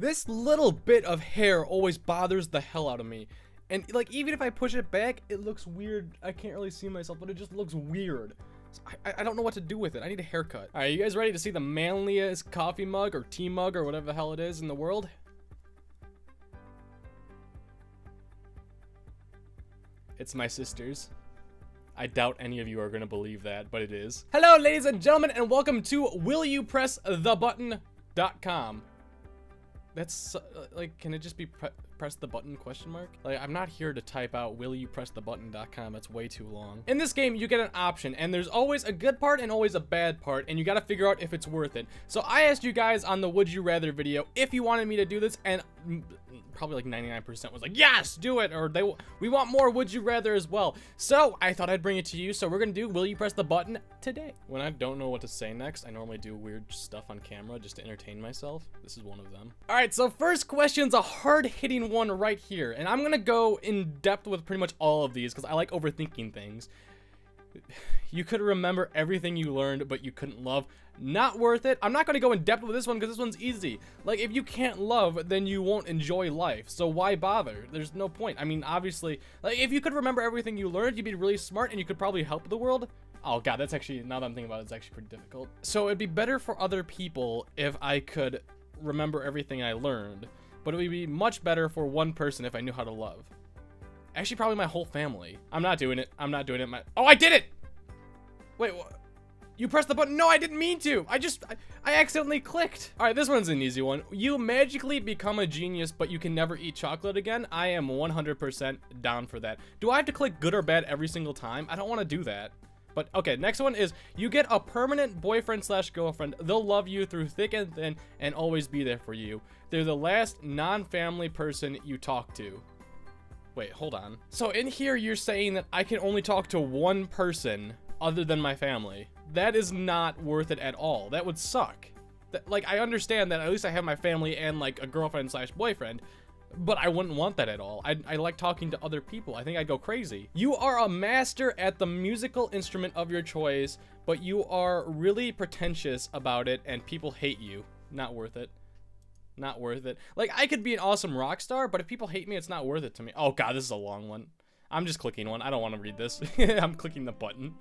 This little bit of hair always bothers the hell out of me. And like, even if I push it back, it looks weird. I can't really see myself, but it just looks weird. So I don't know what to do with it. I need a haircut. All right, you guys ready to see the manliest coffee mug or tea mug or whatever the hell it is in the world? It's my sister's. I doubt any of you are going to believe that, but it is. Hello, ladies and gentlemen, and welcome to WillYouPressTheButton.com. That's, like, can it just be press the button question mark? Like, I'm not here to type out WillYouPressTheButton.com. That's way too long. In this game, you get an option, and there's always a good part and always a bad part, and you gotta figure out if it's worth it. So I asked you guys on the Would You Rather video if you wanted me to do this, and probably like 99% was like, yes, do it, or we want more Would You Rather as well. So I thought I'd bring it to you, so we're gonna do Will You Press the Button today. When I don't know what to say next, I normally do weird stuff on camera just to entertain myself. This is one of them. All right, so first question's a hard-hitting one right here, and I'm gonna go in depth with pretty much all of these because I like overthinking things. You could remember everything you learned, but you couldn't love. Not worth it. I'm not going to go in depth with this one because this one's easy. Like, if you can't love, then you won't enjoy life. So why bother? There's no point. I mean, obviously, like, if you could remember everything you learned, you'd be really smart and you could probably help the world. Oh God, that's actually, now that I'm thinking about it, it's actually pretty difficult. So it'd be better for other people if I could remember everything I learned, but it would be much better for one person if I knew how to love. Actually, probably my whole family. I'm not doing it. I'm not doing it. Oh, I did it! Wait, what? You pressed the button. No, I didn't mean to. I accidentally clicked. All right, this one's an easy one. You magically become a genius, but you can never eat chocolate again. I am 100% down for that. Do I have to click good or bad every single time? I don't want to do that. But okay, next one is you get a permanent boyfriend/girlfriend. They'll love you through thick and thin and always be there for you. They're the last non-family person you talk to. Wait, hold on. So in here, you're saying that I can only talk to one person other than my family. That is not worth it at all. That would suck. That, like, I understand that at least I have my family and like a girlfriend/boyfriend, but I wouldn't want that at all. I like talking to other people. I think I'd go crazy. You are a master at the musical instrument of your choice, but you are really pretentious about it and people hate you. Not worth it. Not worth it. Like, I could be an awesome rock star, but if people hate me, it's not worth it to me. Oh God, this is a long one. I'm just clicking one. I don't want to read this. I'm clicking the button.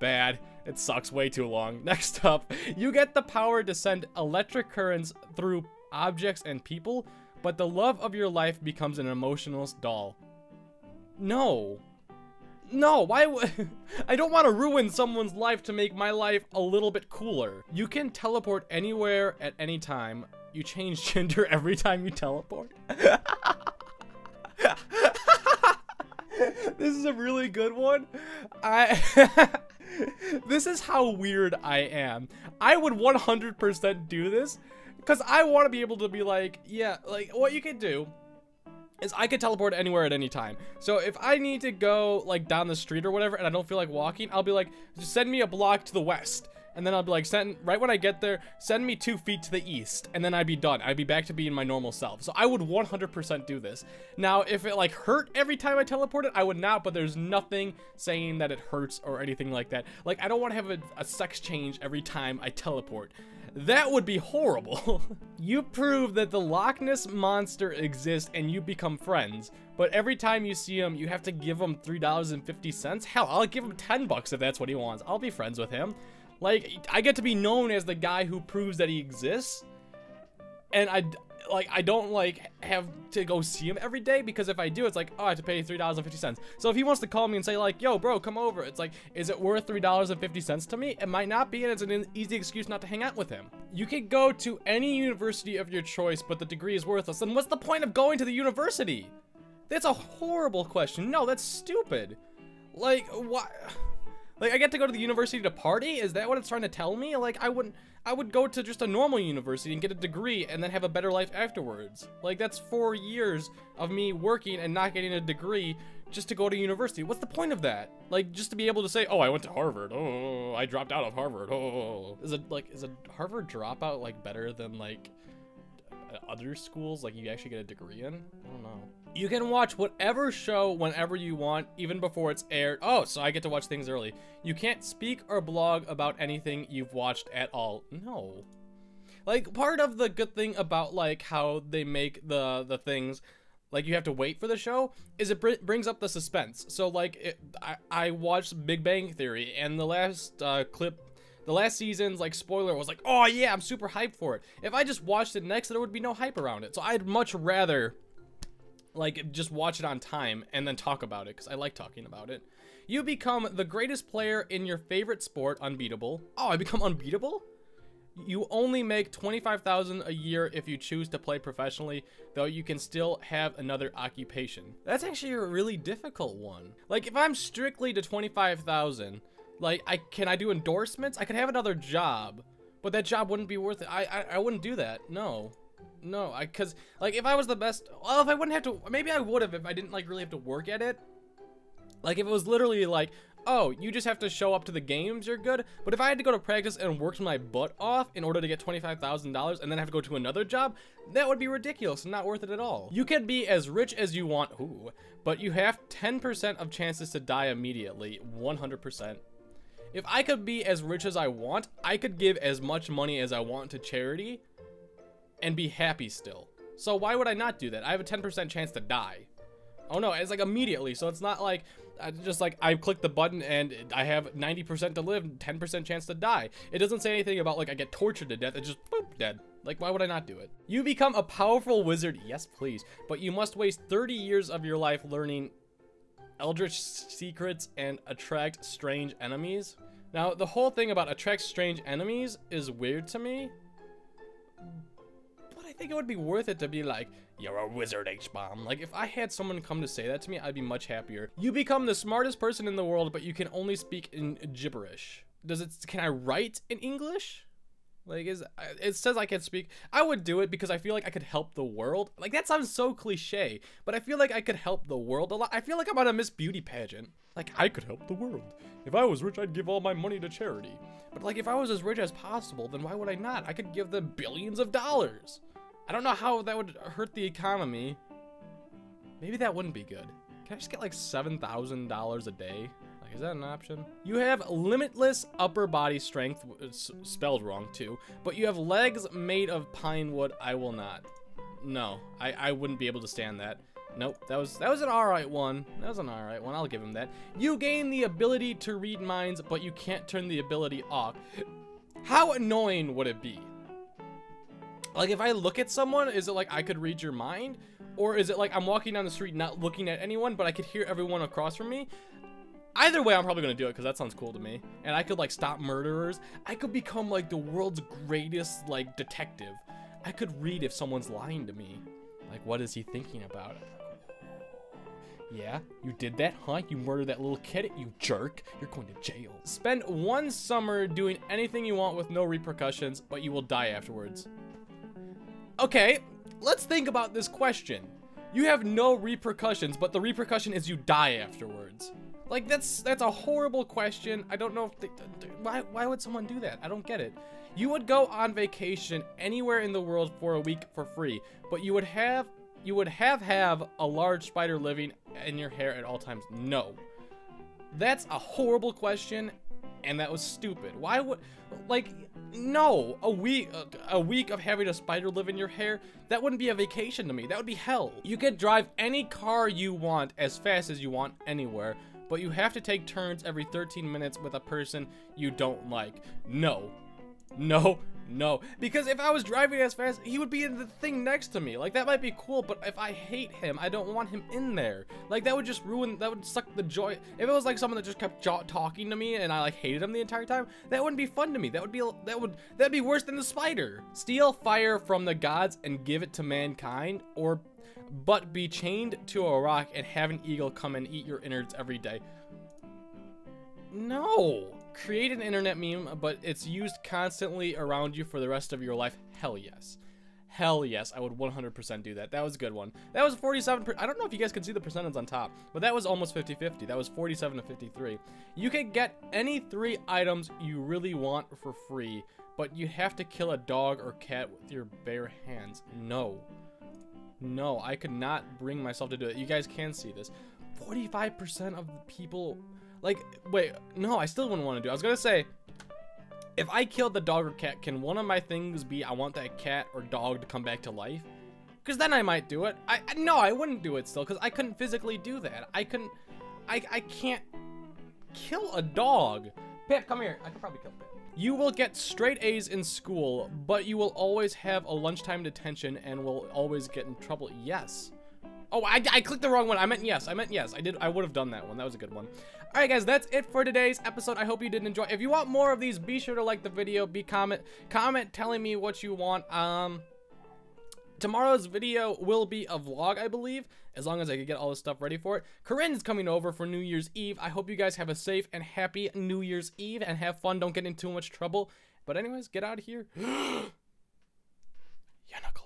Bad. It sucks. Way too long. Next up, you get the power to send electric currents through objects and people, but the love of your life becomes an emotionless doll. No. No, why would I don't want to ruin someone's life to make my life a little bit cooler. You can teleport anywhere at any time. You change gender every time you teleport. This is a really good one. This is how weird I am. I would 100% do this because I want to be able to be like, yeah, like what you could do is I could teleport anywhere at any time. So if I need to go like down the street or whatever and I don't feel like walking, I'll be like, just send me a block to the west. And then I'll be like, right when I get there, send me 2 feet to the east. And then I'd be done. I'd be back to being my normal self. So I would 100% do this. Now, if it like hurt every time I teleported, I would not. But there's nothing saying that it hurts or anything like that. Like, I don't want to have a sex change every time I teleport. That would be horrible. You prove that the Loch Ness Monster exists and you become friends. But every time you see him, you have to give him $3.50. Hell, I'll give him 10 bucks if that's what he wants. I'll be friends with him. Like, I get to be known as the guy who proves that he exists, and I don't like have to go see him every day, because if I do, it's like, oh, I have to pay $3.50. So if he wants to call me and say like, yo bro, come over, it's like, is it worth $3.50 to me? It might not be, and it's an easy excuse not to hang out with him. You could go to any university of your choice, but the degree is worthless. Then what's the point of going to the university? That's a horrible question. No, that's stupid. Like, why? Like, I get to go to the university to party? Is that what it's trying to tell me? Like, I would go to just a normal university and get a degree and then have a better life afterwards. Like, that's 4 years of me working and not getting a degree just to go to university. What's the point of that? Like, just to be able to say, oh, I went to Harvard. Oh, I dropped out of Harvard. Oh, is a Harvard dropout like better than like other schools like you actually get a degree in? I don't know. You can watch whatever show whenever you want, even before it's aired. Oh, so I get to watch things early. You can't speak or blog about anything you've watched at all. No. Like, part of the good thing about, like, how they make the things, like, you have to wait for the show, is it brings up the suspense. So, like, I watched Big Bang Theory, and the last the last season's, like, spoiler was like, oh yeah, I'm super hyped for it. If I just watched it next, there would be no hype around it. So I'd much rather, like, just watch it on time and then talk about it, because I like talking about it. You become the greatest player in your favorite sport, unbeatable. Oh, I become unbeatable? You only make $25,000 a year if you choose to play professionally, though you can still have another occupation. That's actually a really difficult one. Like, if I'm strictly to $25,000, like, can I do endorsements? I could have another job, but that job wouldn't be worth it. I wouldn't do that. No, because, like, if I was the best, well, if I wouldn't have to, maybe I would have if I didn't, like, really have to work at it. Like, if it was literally like, oh, you just have to show up to the games, you're good. But if I had to go to practice and worked my butt off in order to get $25,000 and then have to go to another job, that would be ridiculous and not worth it at all. You can be as rich as you want, ooh, but you have 10% of chances to die immediately, 100%. If I could be as rich as I want, I could give as much money as I want to charity and be happy still. So why would I not do that? I have a 10% chance to die. Oh no, it's like immediately, so it's not like, just like I click the button and I have 90% to live, 10% chance to die. It doesn't say anything about, like, I get tortured to death. It's just boop, dead. Like, why would I not do it? You become a powerful wizard, yes please, but you must waste 30 years of your life learning Eldritch secrets and attract strange enemies. Now, the whole thing about attract strange enemies is weird to me, but I think it would be worth it to be like, you're a wizard, H-bomb. Like, if I had someone come to say that to me, I'd be much happier. You become the smartest person in the world, but you can only speak in gibberish. Can I write in English? Like, it says I can speak. I would do it because I feel like I could help the world. Like, that sounds so cliche, but I feel like I could help the world a lot. I feel like I'm on a Miss Beauty pageant. Like, I could help the world. If I was rich, I'd give all my money to charity. But, like, if I was as rich as possible, then why would I not? I could give them billions of dollars. I don't know how that would hurt the economy. Maybe that wouldn't be good. Can I just get, like, $7,000 a day? Is that an option? You have limitless upper body strength, spelled wrong too, but you have legs made of pine wood. I will not. No, I wouldn't be able to stand that. Nope, that was an alright one. That was an alright one, I'll give him that. You gain the ability to read minds, but you can't turn the ability off. How annoying would it be? Like, if I look at someone, is it like I could read your mind? Or is it like I'm walking down the street not looking at anyone, but I could hear everyone across from me? Either way, I'm probably gonna do it because that sounds cool to me. And I could, like, stop murderers. I could become, like, the world's greatest, like, detective. I could read if someone's lying to me. Like, what is he thinking about? Yeah, you did that, huh? You murdered that little kid, you jerk. You're going to jail. Spend one summer doing anything you want with no repercussions, but you will die afterwards. Okay, let's think about this question. You have no repercussions, but the repercussion is you die afterwards. Like, that's a horrible question. I don't know if why would someone do that? I don't get it. You would go on vacation anywhere in the world for a week for free, but you would have a large spider living in your hair at all times. No. That's a horrible question, and that was stupid. Why would, like, no, a week of having a spider live in your hair, that wouldn't be a vacation to me. That would be hell. You could drive any car you want as fast as you want anywhere, but you have to take turns every 13 minutes with a person you don't like. No, no, no. Because if I was driving as fast, he would be in the thing next to me. Like, that might be cool, but if I hate him, I don't want him in there. Like, that would just ruin, that would suck the joy. If it was like someone that just kept talking to me and I, like, hated him the entire time, that wouldn't be fun to me. That'd be worse than the spider. Steal fire from the gods and give it to mankind, or but be chained to a rock and have an eagle come and eat your innards every day. No. Create an internet meme, but it's used constantly around you for the rest of your life. Hell yes. Hell yes, I would 100% do that. That was a good one. That was 47%. I don't know if you guys can see the percentage on top, but that was almost 50-50. That was 47 to 53. You can get any 3 items you really want for free, but you have to kill a dog or cat with your bare hands. No. No, I could not bring myself to do it. You guys can see this. 45% of the people, like, wait, no, I still wouldn't want to do it. I was gonna say, If I killed the dog or cat, can one of my things be I want that cat or dog to come back to life? Because then I might do it. No, I wouldn't do it still, because I couldn't physically do that. I can't kill a dog. Pip, come here. I could probably kill Pip. You will get straight A's in school, but you will always have a lunchtime detention and will always get in trouble. Yes. Oh, I clicked the wrong one. I meant yes. I would have done that one. That was a good one. All right, guys, that's it for today's episode. I hope you did enjoy. If you want more of these, be sure to like the video, comment telling me what you want. Tomorrow's video will be a vlog, I believe, as long as I can get all this stuff ready for it. Corinne's coming over for New Year's Eve. I hope you guys have a safe and happy New Year's Eve and have fun. Don't get in too much trouble. But anyways, get out of here. Yeah, knuckles.